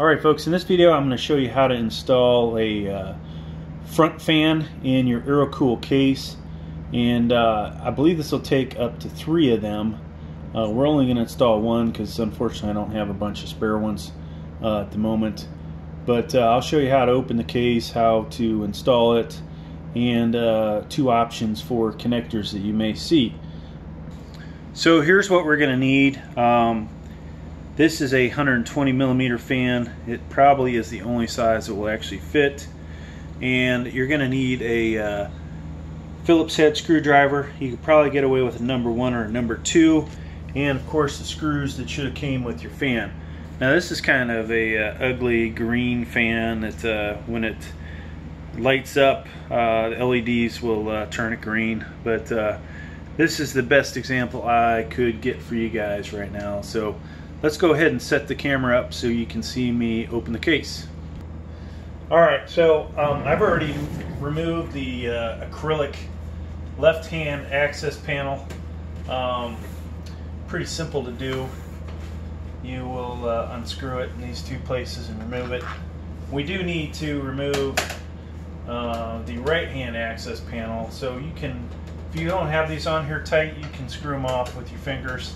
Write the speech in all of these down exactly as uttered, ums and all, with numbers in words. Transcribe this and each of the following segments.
Alright folks, in this video I'm going to show you how to install a uh, front fan in your Aerocool case, and uh, I believe this will take up to three of them. Uh, we're only going to install one because unfortunately I don't have a bunch of spare ones uh, at the moment, but uh, I'll show you how to open the case, how to install it, and uh, two options for connectors that you may see. So here's what we're going to need. Um, this is a one hundred twenty millimeter fan. It probably is the only size that will actually fit, and you're going to need a uh, Phillips head screwdriver. You could probably get away with a number one or a number two, and of course the screws that should have came with your fan. Now this is kind of a uh, ugly green fan that uh, when it lights up, uh, the L E Ds will uh, turn it green, but uh, this is the best example I could get for you guys right now. So let's go ahead and set the camera up so you can see me open the case. Alright, so um, I've already removed the uh, acrylic left hand access panel. Um, pretty simple to do. You will uh, unscrew it in these two places and remove it. We do need to remove uh, the right hand access panel, so you can, if you don't have these on here tight, you can screw them off with your fingers.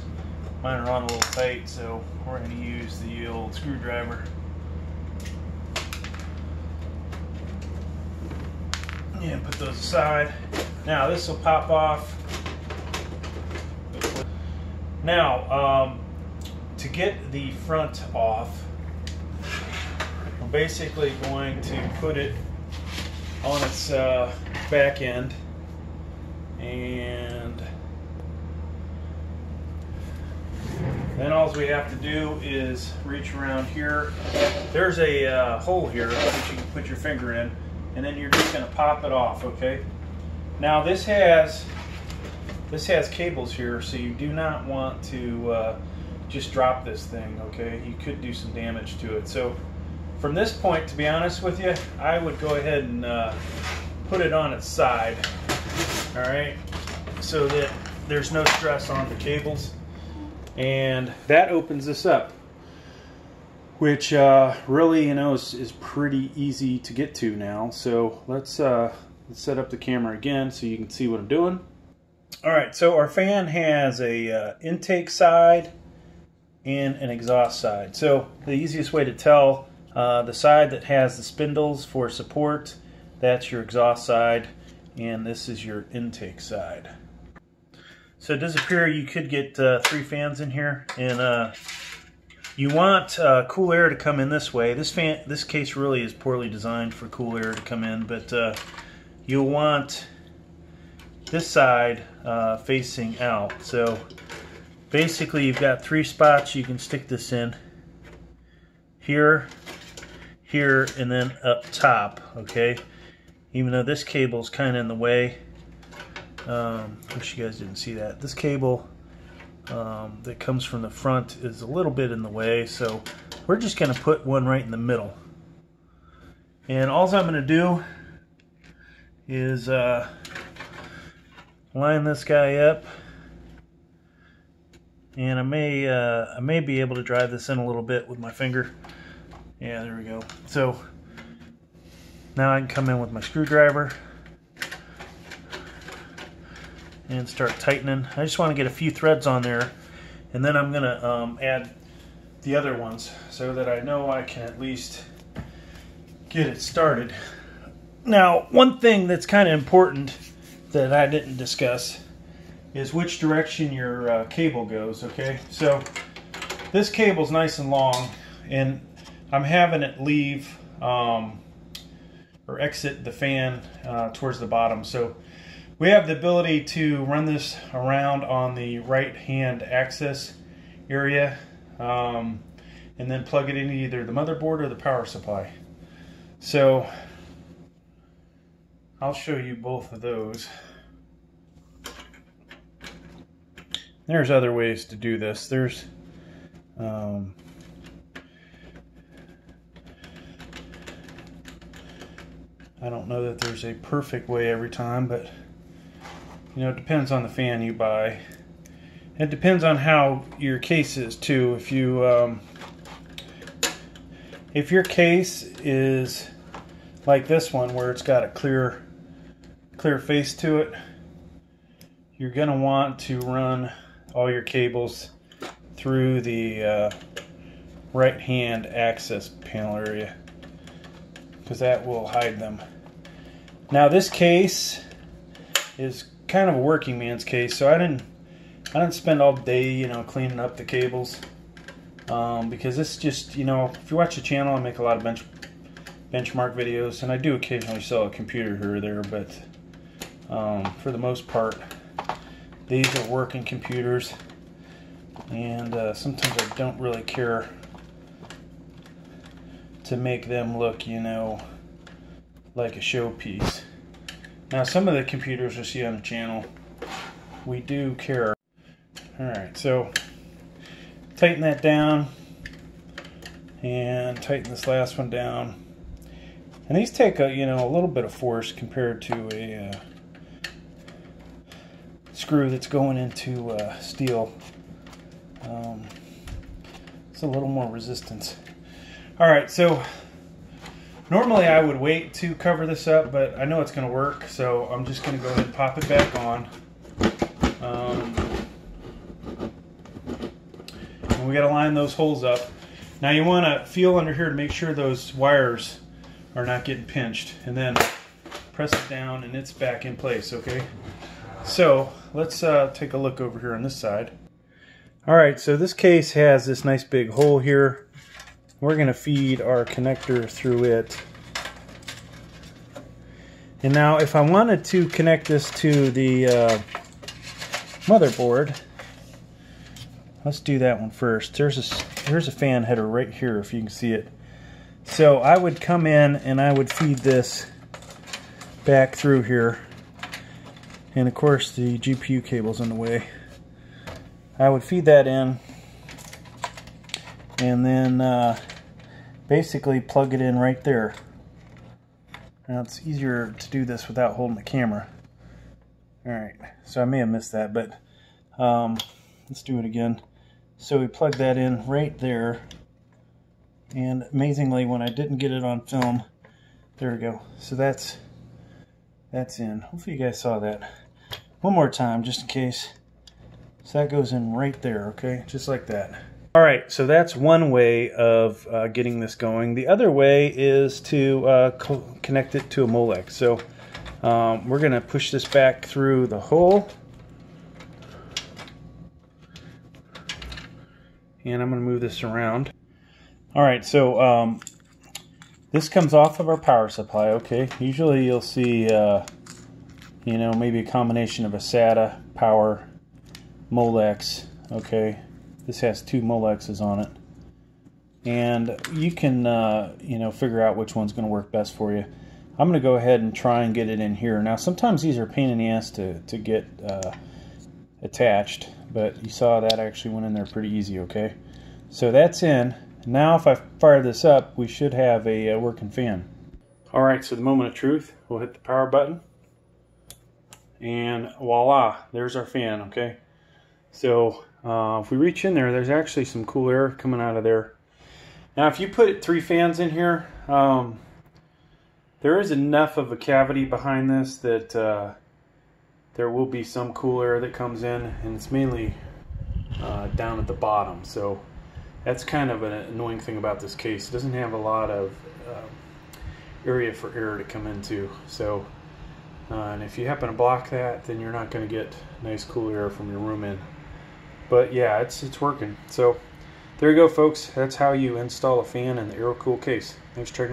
Mine are on a little tight, so we're going to use the old screwdriver. Yeah, put those aside. Now this will pop off. Now, um, to get the front off, I'm basically going to put it on its uh, back end. And then all we have to do is reach around here. There's a uh, hole here that you can put your finger in, and then you're just going to pop it off. Okay. Now this has this has cables here, so you do not want to uh, just drop this thing. Okay. You could do some damage to it. So from this point, to be honest with you, I would go ahead and uh, put it on its side. All right, so that there's no stress on the cables, and that opens this up, which uh, really, you know, is, is pretty easy to get to now. So let's, uh, let's set up the camera again so you can see what I'm doing. All right, so our fan has a uh, intake side and an exhaust side. So the easiest way to tell, uh, the side that has the spindles for support, that's your exhaust side. And this is your intake side. So it does appear you could get uh, three fans in here, and uh, you want uh, cool air to come in this way. This fan, this case really is poorly designed for cool air to come in, but uh, you'll want this side uh, facing out. So basically you've got three spots you can stick this in: here, here, and then up top, okay? Even though this cable's kind of in the way. Um, wish you guys didn't see that. This cable um, that comes from the front is a little bit in the way, so we're just gonna put one right in the middle. And all I'm gonna do is uh, line this guy up, and I may, uh, I may be able to drive this in a little bit with my finger. Yeah, there we go. So now I can come in with my screwdriver and start tightening. I just want to get a few threads on there, and then I'm going to um, add the other ones so that I know I can at least get it started. Now, one thing that's kind of important that I didn't discuss is which direction your uh, cable goes, okay? So this cable's nice and long, and I'm having it leave... Um, or exit the fan uh, towards the bottom. So we have the ability to run this around on the right hand access area, um, and then plug it in either the motherboard or the power supply. So I'll show you both of those. There's other ways to do this. There's um, I don't know that there's a perfect way every time, but you know, it depends on the fan you buy. It depends on how your case is too. If you um, If your case is like this one where it's got a clear clear face to it, you're going to want to run all your cables through the uh, right hand access panel area, because that will hide them. Now this case is kind of a working man's case, so I didn't I didn't spend all day, you know, cleaning up the cables, um, because it's just, you know, if you watch the channel, I make a lot of bench benchmark videos, and I do occasionally sell a computer here or there, but um, for the most part, these are working computers, and uh, sometimes I don't really care to make them look, you know, like a showpiece. Now, some of the computers you see on the channel, we do care. Alright, so tighten that down and tighten this last one down. And these take a, you know, a little bit of force compared to a uh, screw that's going into uh, steel. Um, it's a little more resistance. Alright, so normally I would wait to cover this up, but I know it's going to work, so I'm just going to go ahead and pop it back on. Um, and we got to line those holes up. Now you want to feel under here to make sure those wires are not getting pinched, and then press it down and it's back in place, okay? So let's uh, take a look over here on this side. Alright, so this case has this nice big hole here. We're going to feed our connector through it. And now if I wanted to connect this to the uh, motherboard, let's do that one first. There's a, there's a fan header right here if you can see it. So I would come in and I would feed this back through here. And of course the G P U cable's in the way. I would feed that in and then uh, basically plug it in right there. Now it's easier to do this without holding the camera. Alright, so I may have missed that, but um, let's do it again. So we plug that in right there. And amazingly, when I didn't get it on film, there we go. So that's that's in. Hopefully you guys saw that. One more time, just in case. So that goes in right there, okay? Just like that. All right, so that's one way of uh, getting this going. The other way is to uh, co connect it to a Molex. So um, we're gonna push this back through the hole. And I'm gonna move this around. All right, so um, this comes off of our power supply, okay? Usually you'll see, uh, you know, maybe a combination of a SATA, power, Molex, okay? This has two Molexes on it. And you can, uh, you know, figure out which one's gonna work best for you. I'm gonna go ahead and try and get it in here. Now, sometimes these are a pain in the ass to, to get uh, attached, but you saw that actually went in there pretty easy, okay? So that's in. Now if I fire this up, we should have a, a working fan. Alright, so the moment of truth, we'll hit the power button. And voila, there's our fan, okay? So uh, if we reach in there, there's actually some cool air coming out of there. Now if you put three fans in here, um, there is enough of a cavity behind this that uh, there will be some cool air that comes in, and it's mainly uh, down at the bottom. So that's kind of an annoying thing about this case. It doesn't have a lot of uh, area for air to come into. So, uh, and if you happen to block that, then you're not going to get nice cool air from your room in. But yeah, it's it's working. So there you go, folks. That's how you install a fan in the Aerocool case. Thanks for checking out.